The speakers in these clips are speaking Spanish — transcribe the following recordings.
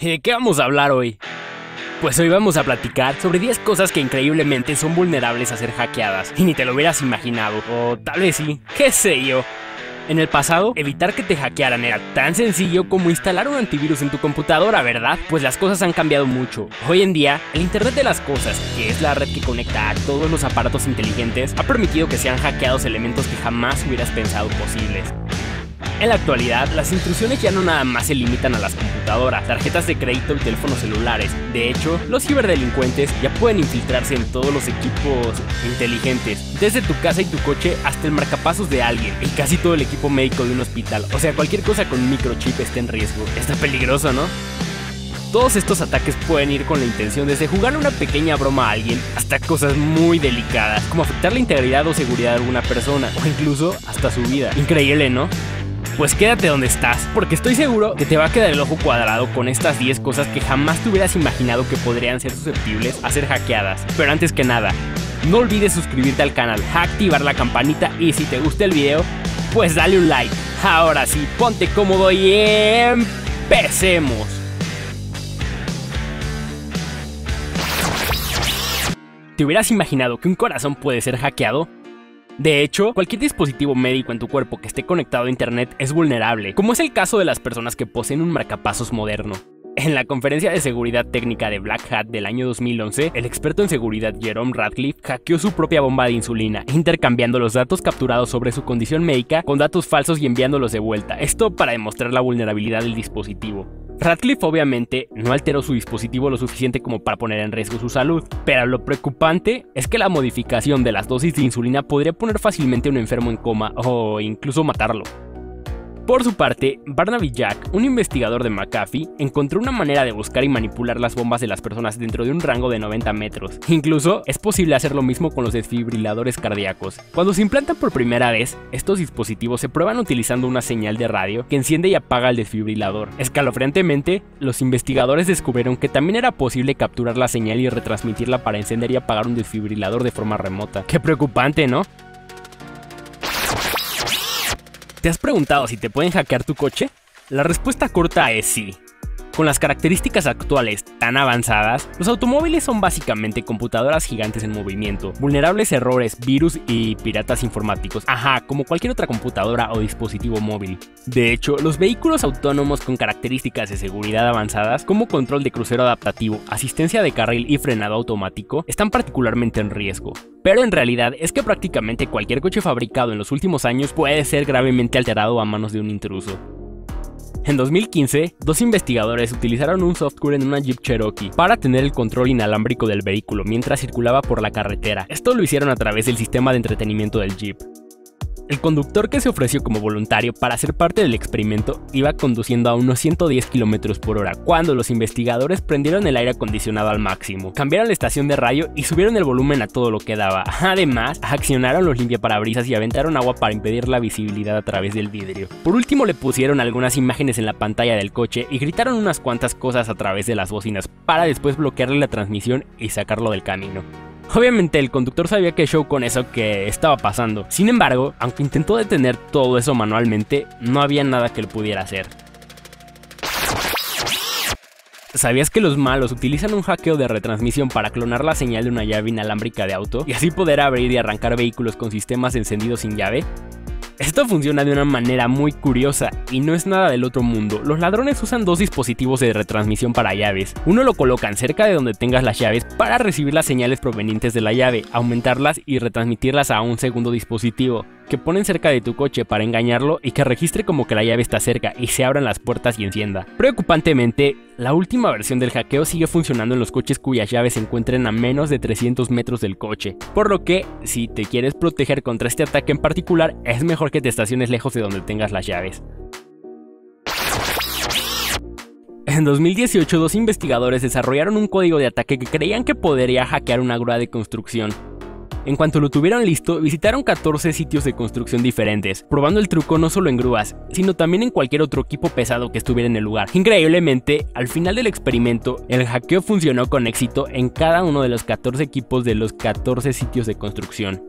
¿De qué vamos a hablar hoy? Pues hoy vamos a platicar sobre 10 cosas que increíblemente son vulnerables a ser hackeadas y ni te lo hubieras imaginado, o tal vez sí, qué sé yo. En el pasado, evitar que te hackearan era tan sencillo como instalar un antivirus en tu computadora, ¿verdad? Pues las cosas han cambiado mucho. Hoy en día, el Internet de las Cosas, que es la red que conecta a todos los aparatos inteligentes, ha permitido que sean hackeados elementos que jamás hubieras pensado posibles. En la actualidad, las intrusiones ya no nada más se limitan a las computadoras, tarjetas de crédito y teléfonos celulares. De hecho, los ciberdelincuentes ya pueden infiltrarse en todos los equipos inteligentes, desde tu casa y tu coche hasta el marcapasos de alguien y casi todo el equipo médico de un hospital. O sea, cualquier cosa con microchip está en riesgo. Está peligroso, ¿no? Todos estos ataques pueden ir con la intención desde jugar una pequeña broma a alguien hasta cosas muy delicadas, como afectar la integridad o seguridad de alguna persona, o incluso hasta su vida. Increíble, ¿no? Pues quédate donde estás, porque estoy seguro que te va a quedar el ojo cuadrado con estas 10 cosas que jamás te hubieras imaginado que podrían ser susceptibles a ser hackeadas. Pero antes que nada, no olvides suscribirte al canal, activar la campanita y si te gusta el video, pues dale un like. Ahora sí, ponte cómodo y empecemos. ¿Te hubieras imaginado que un corazón puede ser hackeado? De hecho, cualquier dispositivo médico en tu cuerpo que esté conectado a internet es vulnerable, como es el caso de las personas que poseen un marcapasos moderno. En la conferencia de seguridad técnica de Black Hat del año 2011, el experto en seguridad Jerome Radcliffe hackeó su propia bomba de insulina, intercambiando los datos capturados sobre su condición médica con datos falsos y enviándolos de vuelta, esto para demostrar la vulnerabilidad del dispositivo. Radcliffe obviamente no alteró su dispositivo lo suficiente como para poner en riesgo su salud, pero lo preocupante es que la modificación de las dosis de insulina podría poner fácilmente a un enfermo en coma o incluso matarlo. Por su parte, Barnaby Jack, un investigador de McAfee, encontró una manera de buscar y manipular las bombas de las personas dentro de un rango de 90 metros. Incluso es posible hacer lo mismo con los desfibriladores cardíacos. Cuando se implantan por primera vez, estos dispositivos se prueban utilizando una señal de radio que enciende y apaga el desfibrilador. Escalofriantemente, los investigadores descubrieron que también era posible capturar la señal y retransmitirla para encender y apagar un desfibrilador de forma remota. ¡Qué preocupante!, ¿no? ¿Te has preguntado si te pueden hackear tu coche? La respuesta corta es sí. Con las características actuales tan avanzadas, los automóviles son básicamente computadoras gigantes en movimiento, vulnerables a errores, virus y piratas informáticos, como cualquier otra computadora o dispositivo móvil. De hecho, los vehículos autónomos con características de seguridad avanzadas, como control de crucero adaptativo, asistencia de carril y frenado automático, están particularmente en riesgo. Pero en realidad es que prácticamente cualquier coche fabricado en los últimos años puede ser gravemente alterado a manos de un intruso. En 2015, dos investigadores utilizaron un software en una Jeep Cherokee para tener el control inalámbrico del vehículo mientras circulaba por la carretera. Esto lo hicieron a través del sistema de entretenimiento del Jeep. El conductor, que se ofreció como voluntario para ser parte del experimento, iba conduciendo a unos 110 km por hora cuando los investigadores prendieron el aire acondicionado al máximo, cambiaron la estación de radio y subieron el volumen a todo lo que daba. Además, accionaron los limpiaparabrisas y aventaron agua para impedir la visibilidad a través del vidrio. Por último, le pusieron algunas imágenes en la pantalla del coche y gritaron unas cuantas cosas a través de las bocinas para después bloquearle la transmisión y sacarlo del camino. Obviamente el conductor sabía qué show con eso que estaba pasando. Sin embargo, aunque intentó detener todo eso manualmente, no había nada que él pudiera hacer. ¿Sabías que los malos utilizan un hackeo de retransmisión para clonar la señal de una llave inalámbrica de auto y así poder abrir y arrancar vehículos con sistemas encendidos sin llave? Esto funciona de una manera muy curiosa y no es nada del otro mundo. Los ladrones usan dos dispositivos de retransmisión para llaves. Uno lo colocan cerca de donde tengas las llaves para recibir las señales provenientes de la llave, aumentarlas y retransmitirlas a un segundo dispositivo que ponen cerca de tu coche para engañarlo y que registre como que la llave está cerca y se abran las puertas y encienda. Preocupantemente, la última versión del hackeo sigue funcionando en los coches cuyas llaves se encuentren a menos de 300 metros del coche, por lo que, si te quieres proteger contra este ataque en particular, es mejor que te estaciones lejos de donde tengas las llaves. En 2018, dos investigadores desarrollaron un código de ataque que creían que podría hackear una grúa de construcción. En cuanto lo tuvieron listo, visitaron 14 sitios de construcción diferentes, probando el truco no solo en grúas, sino también en cualquier otro equipo pesado que estuviera en el lugar. Increíblemente, al final del experimento, el hackeo funcionó con éxito en cada uno de los 14 equipos de los 14 sitios de construcción.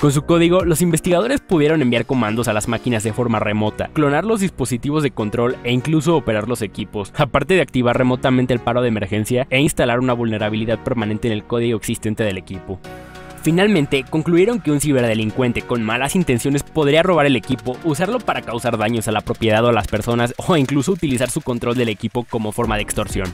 Con su código, los investigadores pudieron enviar comandos a las máquinas de forma remota, clonar los dispositivos de control e incluso operar los equipos, aparte de activar remotamente el paro de emergencia e instalar una vulnerabilidad permanente en el código existente del equipo. Finalmente, concluyeron que un ciberdelincuente con malas intenciones podría robar el equipo, usarlo para causar daños a la propiedad o a las personas, o incluso utilizar su control del equipo como forma de extorsión.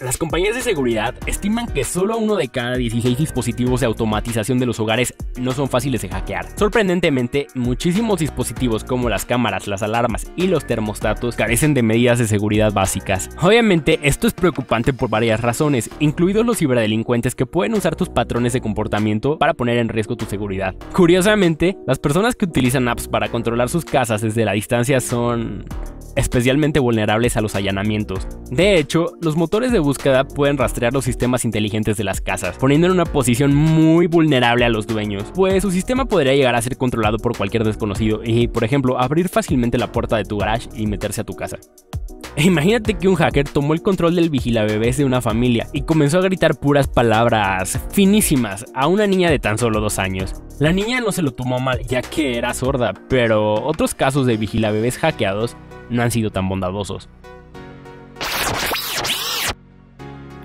Las compañías de seguridad estiman que solo uno de cada 16 dispositivos de automatización de los hogares no son fáciles de hackear. Sorprendentemente, muchísimos dispositivos como las cámaras, las alarmas y los termostatos carecen de medidas de seguridad básicas. Obviamente, esto es preocupante por varias razones, incluidos los ciberdelincuentes que pueden usar tus patrones de comportamiento para poner en riesgo tu seguridad. Curiosamente, las personas que utilizan apps para controlar sus casas desde la distancia son especialmente vulnerables a los allanamientos. De hecho, los motores de búsqueda pueden rastrear los sistemas inteligentes de las casas, poniendo en una posición muy vulnerable a los dueños, pues su sistema podría llegar a ser controlado por cualquier desconocido y, por ejemplo, abrir fácilmente la puerta de tu garage y meterse a tu casa. Imagínate que un hacker tomó el control del vigilabebés de una familia y comenzó a gritar puras palabras finísimas a una niña de tan solo 2 años. La niña no se lo tomó mal, ya que era sorda, pero otros casos de vigilabebés hackeados no han sido tan bondadosos.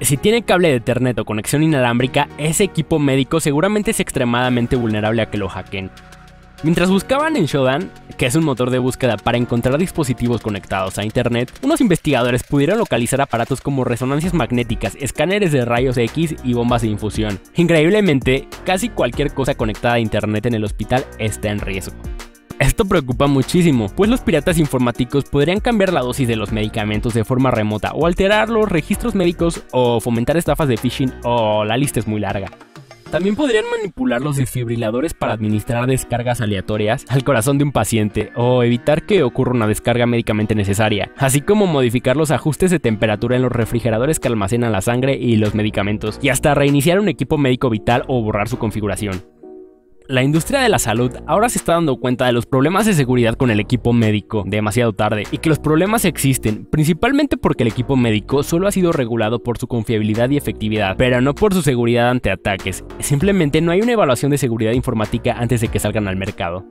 Si tiene cable de Ethernet o conexión inalámbrica, ese equipo médico seguramente es extremadamente vulnerable a que lo hackeen. Mientras buscaban en Shodan, que es un motor de búsqueda para encontrar dispositivos conectados a internet, unos investigadores pudieron localizar aparatos como resonancias magnéticas, escáneres de rayos X y bombas de infusión. Increíblemente, casi cualquier cosa conectada a internet en el hospital está en riesgo. Esto preocupa muchísimo, pues los piratas informáticos podrían cambiar la dosis de los medicamentos de forma remota o alterar los registros médicos o fomentar estafas de phishing o la lista es muy larga. También podrían manipular los desfibriladores para administrar descargas aleatorias al corazón de un paciente o evitar que ocurra una descarga médicamente necesaria, así como modificar los ajustes de temperatura en los refrigeradores que almacenan la sangre y los medicamentos, y hasta reiniciar un equipo médico vital o borrar su configuración. La industria de la salud ahora se está dando cuenta de los problemas de seguridad con el equipo médico demasiado tarde y que los problemas existen, principalmente porque el equipo médico solo ha sido regulado por su confiabilidad y efectividad, pero no por su seguridad ante ataques. Simplemente no hay una evaluación de seguridad informática antes de que salgan al mercado.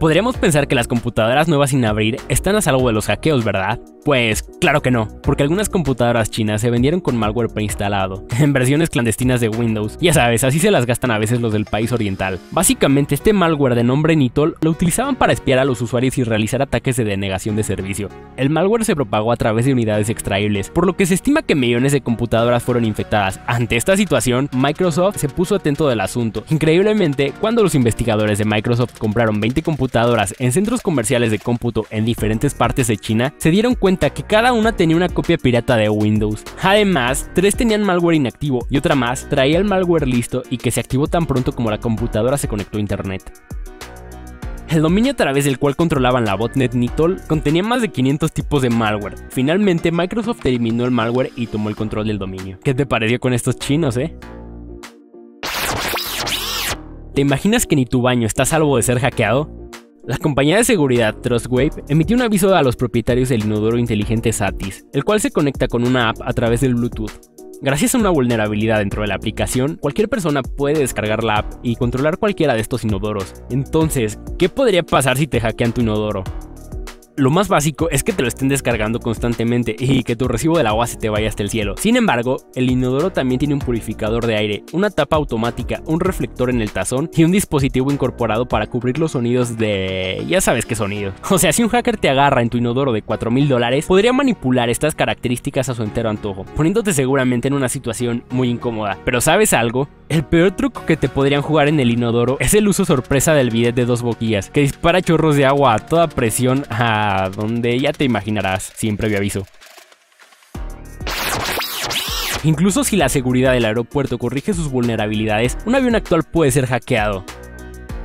Podríamos pensar que las computadoras nuevas sin abrir están a salvo de los hackeos, ¿verdad? Pues claro que no, porque algunas computadoras chinas se vendieron con malware preinstalado, en versiones clandestinas de Windows. Ya sabes, así se las gastan a veces los del país oriental. Básicamente, este malware de nombre Nitol lo utilizaban para espiar a los usuarios y realizar ataques de denegación de servicio. El malware se propagó a través de unidades extraíbles, por lo que se estima que millones de computadoras fueron infectadas. Ante esta situación, Microsoft se puso atento del asunto. Increíblemente, cuando los investigadores de Microsoft compraron 20 computadoras en centros comerciales de cómputo en diferentes partes de China, se dieron cuenta que cada una tenía una copia pirata de Windows. Además, 3 tenían malware inactivo y otra más traía el malware listo y que se activó tan pronto como la computadora se conectó a internet. El dominio a través del cual controlaban la botnet Nitol contenía más de 500 tipos de malware. Finalmente, Microsoft eliminó el malware y tomó el control del dominio. ¿Qué te pareció con estos chinos, ¿Te imaginas que ni tu baño está a salvo de ser hackeado? La compañía de seguridad Trustwave emitió un aviso a los propietarios del inodoro inteligente Satis, el cual se conecta con una app a través del Bluetooth. Gracias a una vulnerabilidad dentro de la aplicación, cualquier persona puede descargar la app y controlar cualquiera de estos inodoros. Entonces, ¿qué podría pasar si te hackean tu inodoro? Lo más básico es que te lo estén descargando constantemente y que tu recibo del agua se te vaya hasta el cielo. Sin embargo, el inodoro también tiene un purificador de aire, una tapa automática, un reflector en el tazón y un dispositivo incorporado para cubrir los sonidos de... ya sabes qué sonido. O sea, si un hacker te agarra en tu inodoro de $4000, podría manipular estas características a su entero antojo, poniéndote seguramente en una situación muy incómoda. Pero ¿sabes algo? El peor truco que te podrían jugar en el inodoro es el uso sorpresa del bidet de 2 boquillas, que dispara chorros de agua a toda presión a donde ya te imaginarás, sin previo aviso. Incluso si la seguridad del aeropuerto corrige sus vulnerabilidades, un avión actual puede ser hackeado.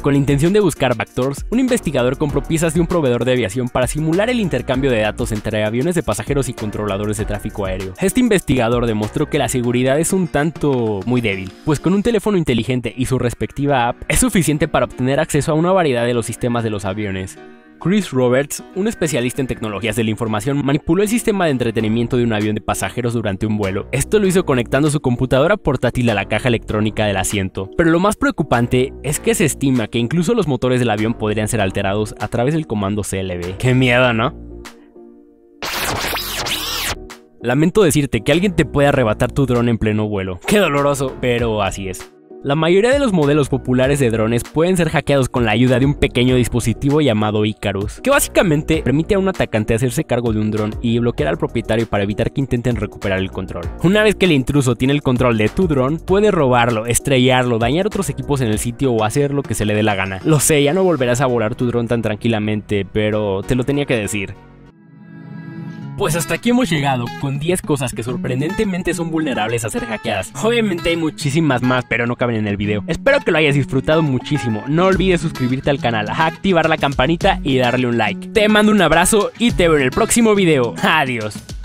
Con la intención de buscar backdoors, un investigador compró piezas de un proveedor de aviación para simular el intercambio de datos entre aviones de pasajeros y controladores de tráfico aéreo. Este investigador demostró que la seguridad es un tanto muy débil, pues con un teléfono inteligente y su respectiva app es suficiente para obtener acceso a una variedad de los sistemas de los aviones. Chris Roberts, un especialista en tecnologías de la información, manipuló el sistema de entretenimiento de un avión de pasajeros durante un vuelo. Esto lo hizo conectando su computadora portátil a la caja electrónica del asiento. Pero lo más preocupante es que se estima que incluso los motores del avión podrían ser alterados a través del comando CLB. ¡Qué miedo!, ¿no? Lamento decirte que alguien te puede arrebatar tu dron en pleno vuelo. ¡Qué doloroso! Pero así es. La mayoría de los modelos populares de drones pueden ser hackeados con la ayuda de un pequeño dispositivo llamado Icarus, que básicamente permite a un atacante hacerse cargo de un dron y bloquear al propietario para evitar que intenten recuperar el control. Una vez que el intruso tiene el control de tu dron, puede robarlo, estrellarlo, dañar otros equipos en el sitio o hacer lo que se le dé la gana. Lo sé, ya no volverás a volar tu dron tan tranquilamente, pero te lo tenía que decir. Pues hasta aquí hemos llegado con 10 cosas que sorprendentemente son vulnerables a ser hackeadas. Obviamente hay muchísimas más, pero no caben en el video. Espero que lo hayas disfrutado muchísimo. No olvides suscribirte al canal, activar la campanita y darle un like. Te mando un abrazo y te veo en el próximo video. Adiós.